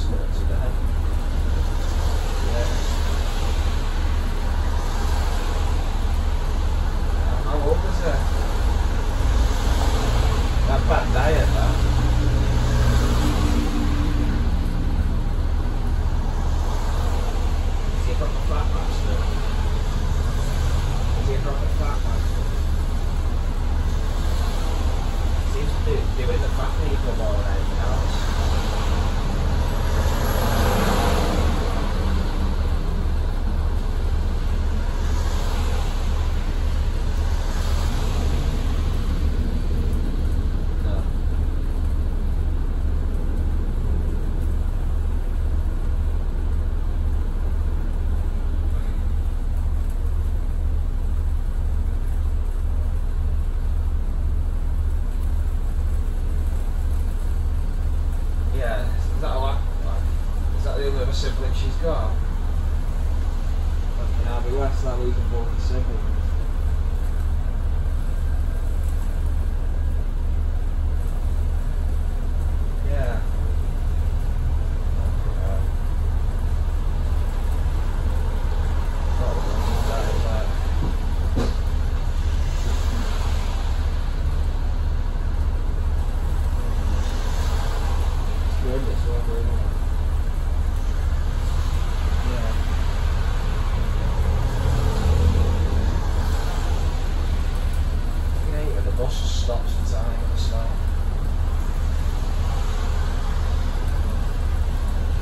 that's not too bad. Yeah. How old is that? That bad diet, that. Sibling she's got. Fucking Harvey West, that losing both his siblings. Yeah. Fucking hell. It's good, it's over, isn't it? Stops for time at the start.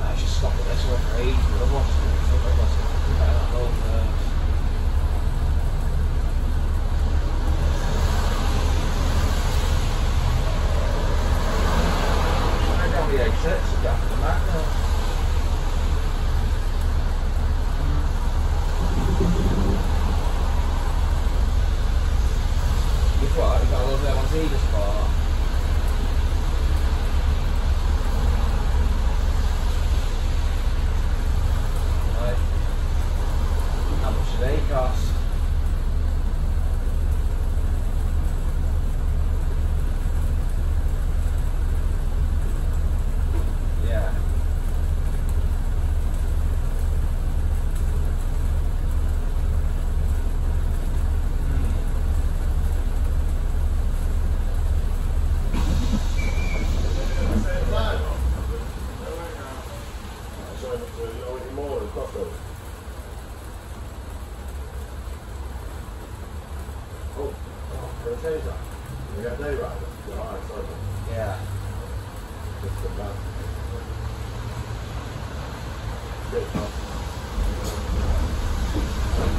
I should stop at this one for ages, but I've watched it. I think I've watched it. I don't know first. I got the exits, I got the back now. What? You got a little bit of a zebra spot. Right. How much do they cost? Yeah. Yeah.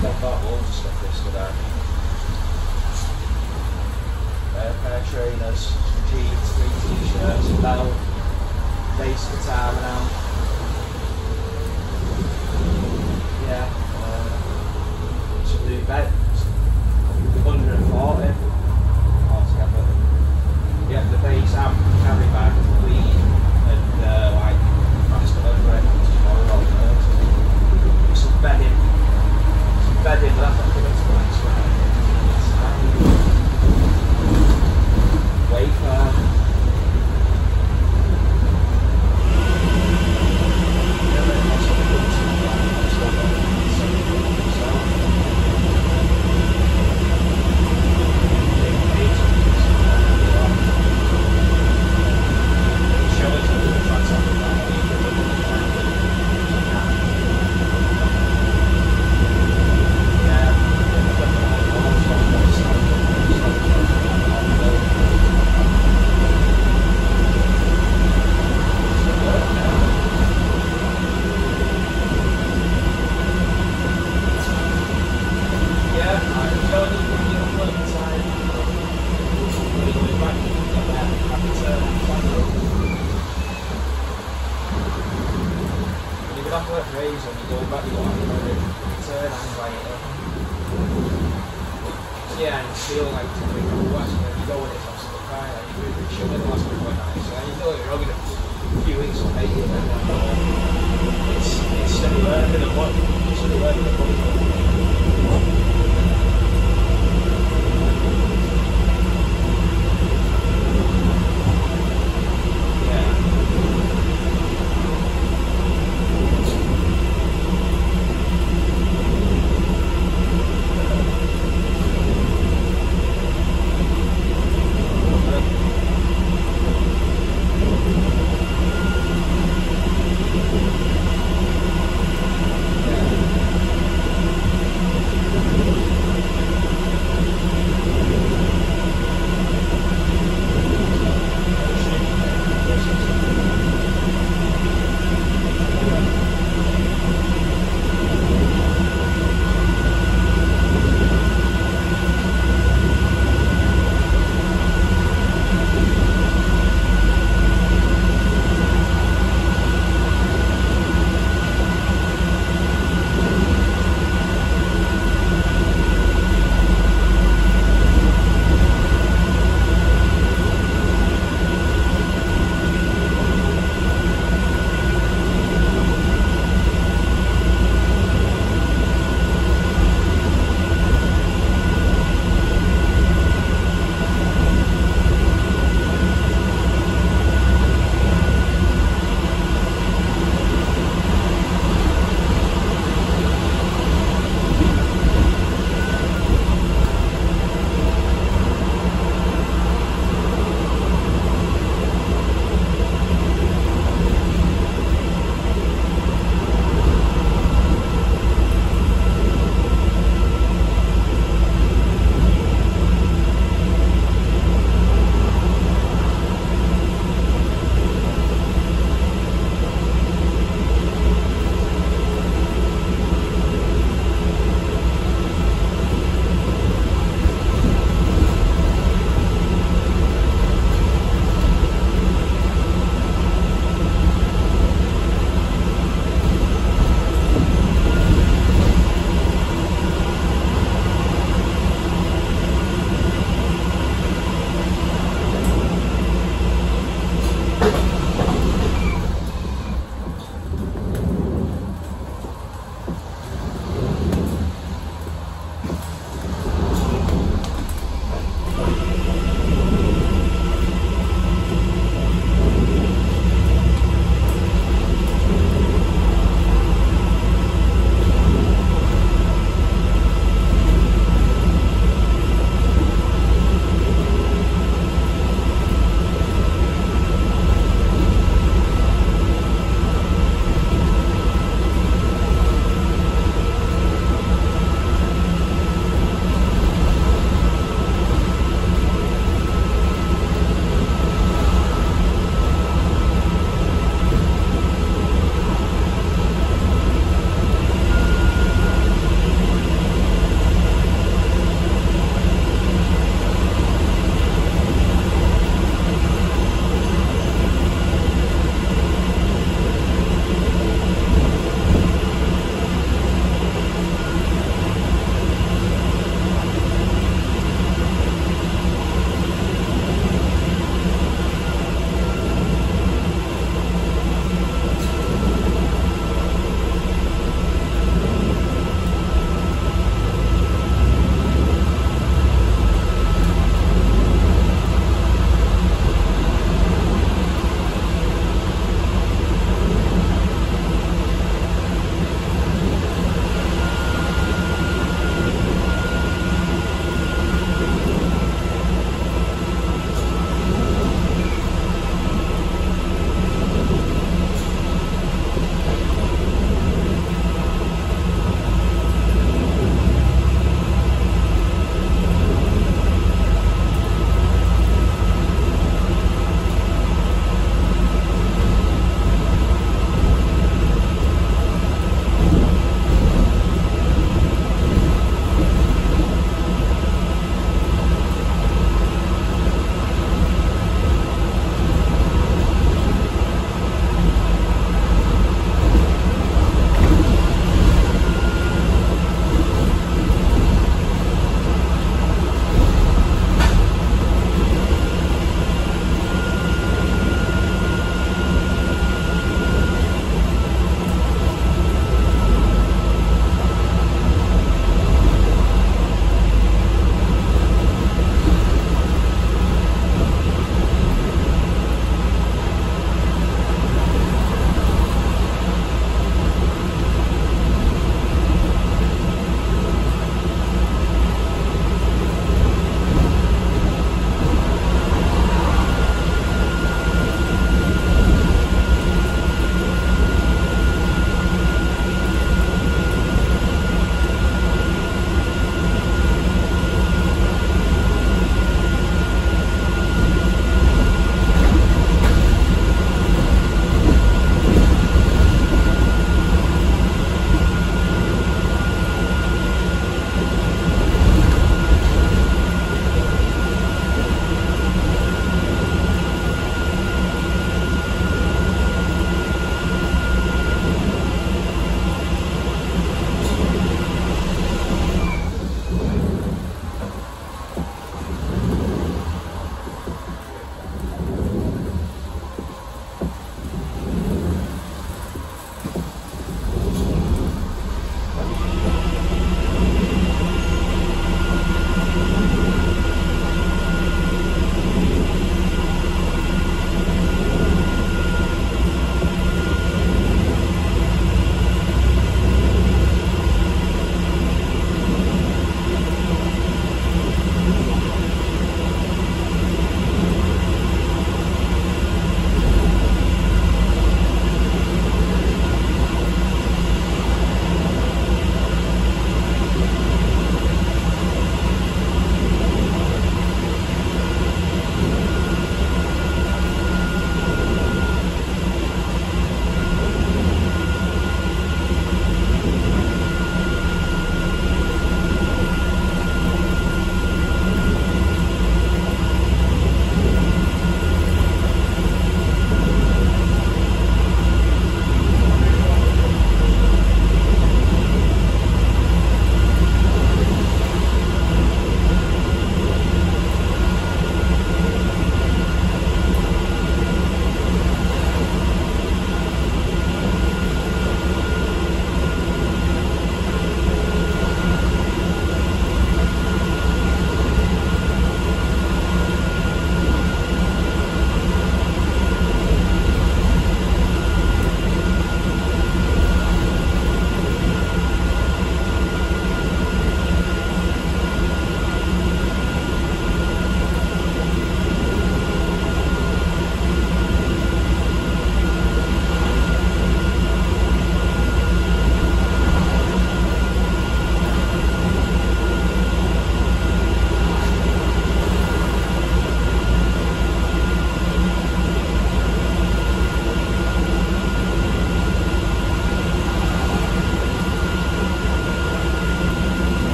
I've got loads of stuff yesterday. A pair of trainers, some jeans, 3 t-shirts, a belt, bass guitar and amp. Yeah. Some new bed. 140 altogether. Yeah, the bass amp, carry bag, lead, and like fast delivery, which is more alternative. Some bedding, but that's not going to go inside. Wafer. Yeah, and you feel like it's going to be worse when you go in it's absolutely fine. Like, you're really chilling the last couple of nights. And you feel like you're going to a few weeks or 8 years. It's still working and what? It's still working and what? Yeah.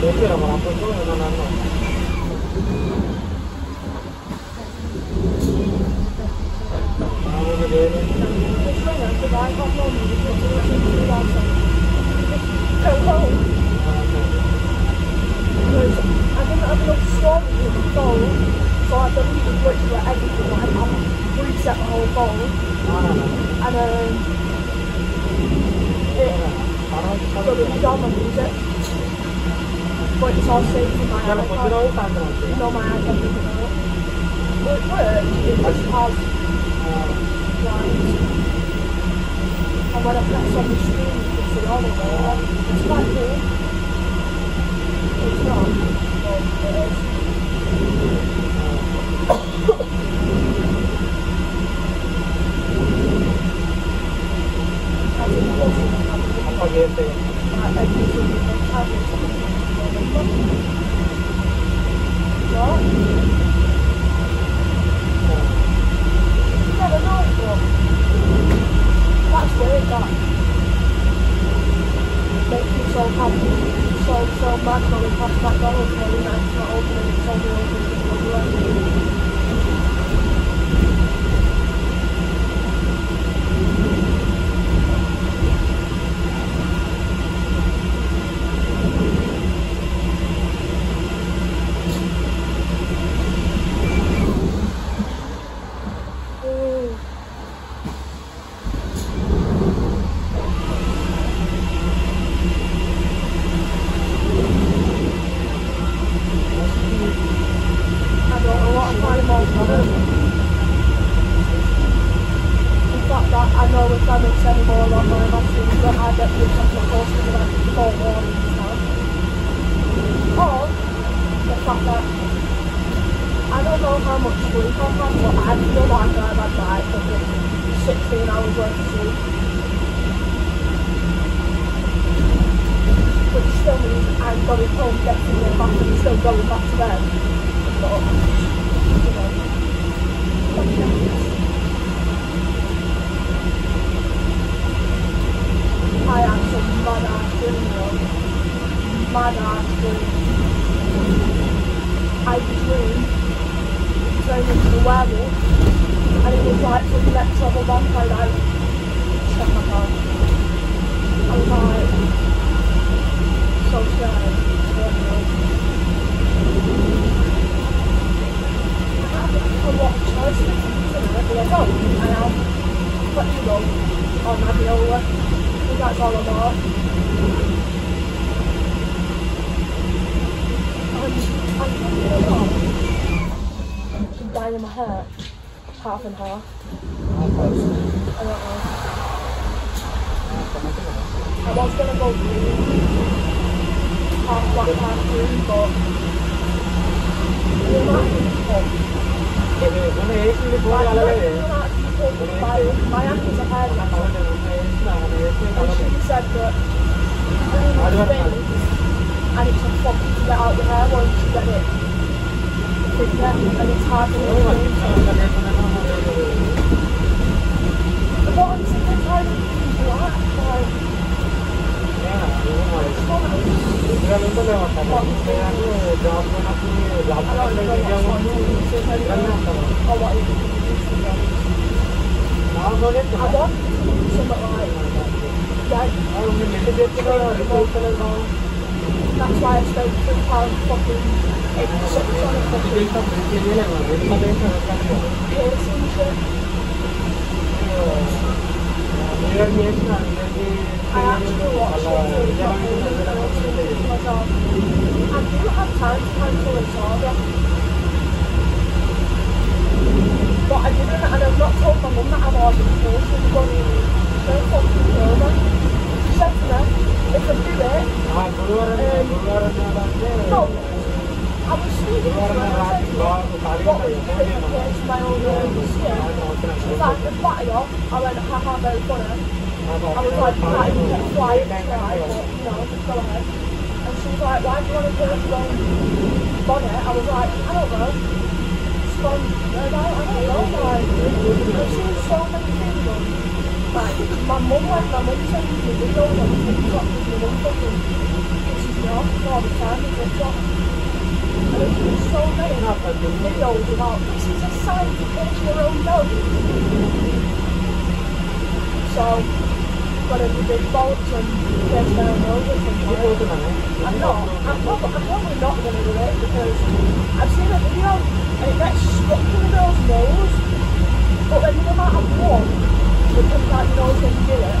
I So many of them, the videos and all. This is a sign to pay your own notice. So, but if you big boats and there's no notice and I'm probably not going to do it because I've seen a video and it gets stuck to the girl's nose, but then no matter what, because that nose can do it,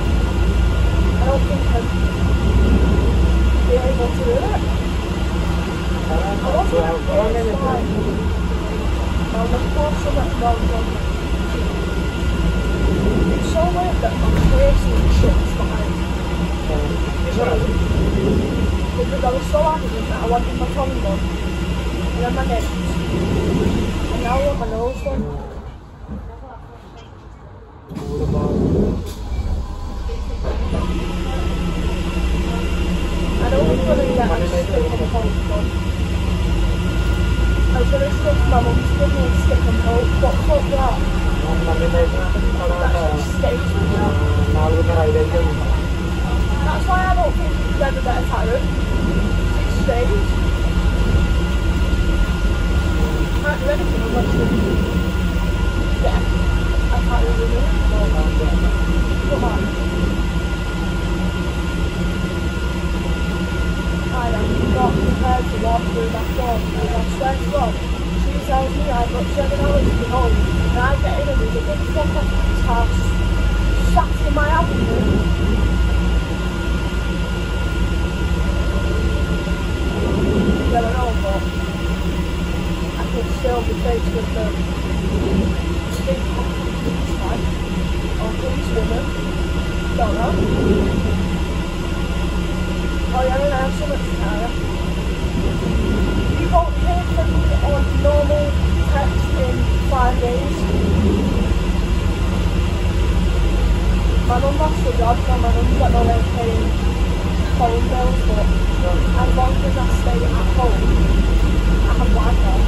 I don't think I'd be able to do it. It's so weird that my face is shut behind me. Because I was so adamant that I wanted my tongue done, and then my neck, and now I want my nose done. I don't think I'm going to get my tongue done. I was going to stick my mum's giving me a stick and hope, but fuck that. That's why I don't think you ever get a tarot. It stays. Can't do anything unless you get a tarot with it. Come on. I am not prepared to walk through that door. She tells me I've got 7 hours to be home, and I get in and there's a big fuck off at this house, sat in my avenue. Well, I know, but I could still be faced with the big fuck off at this time, or these women, don't know. Oh yeah, and I have so much power. You won't hear from me on normal text in 5 days. My mum lost her job, so my mum's got no way of paying phone bills, but as long as I stay at home, I have Wi-Fi.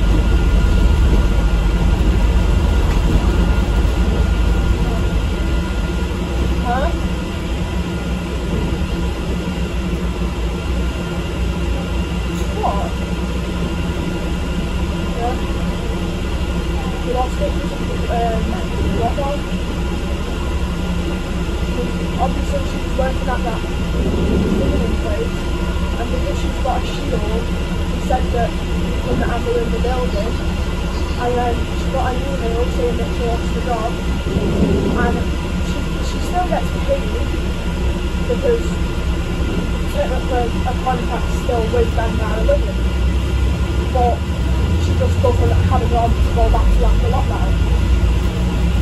Huh? Obviously she's working at that living place, and because she's got a shield, he said that when the amber in the building, and then she got an email saying that she lost the job, and she still gets paid because technically a contract's still with them that are living, but she just doesn't have a job to go back to after lockdown.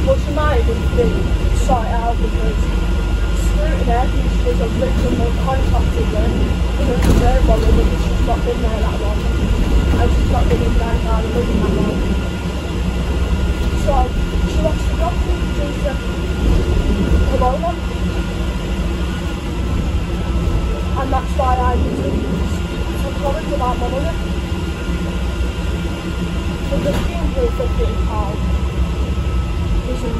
But she might be sorted out because there, she's a victim of contracting them because she's very bothered because she's not been there that long and she's not been in there that long. So she lost the job due to corona, and that's why I need to comment about my money. So the scheme group of being called isn't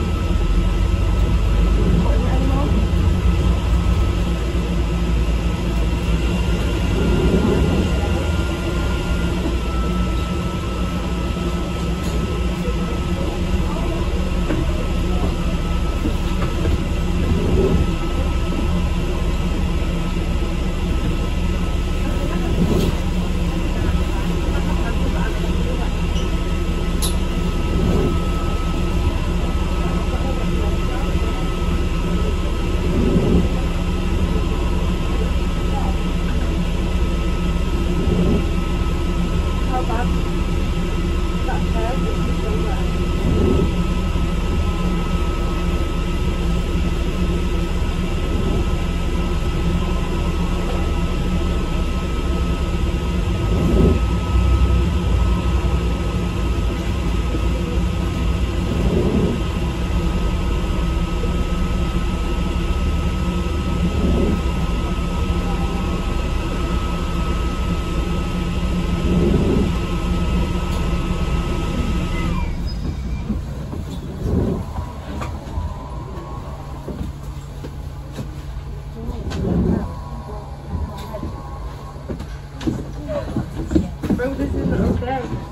important anymore. this is a mistake.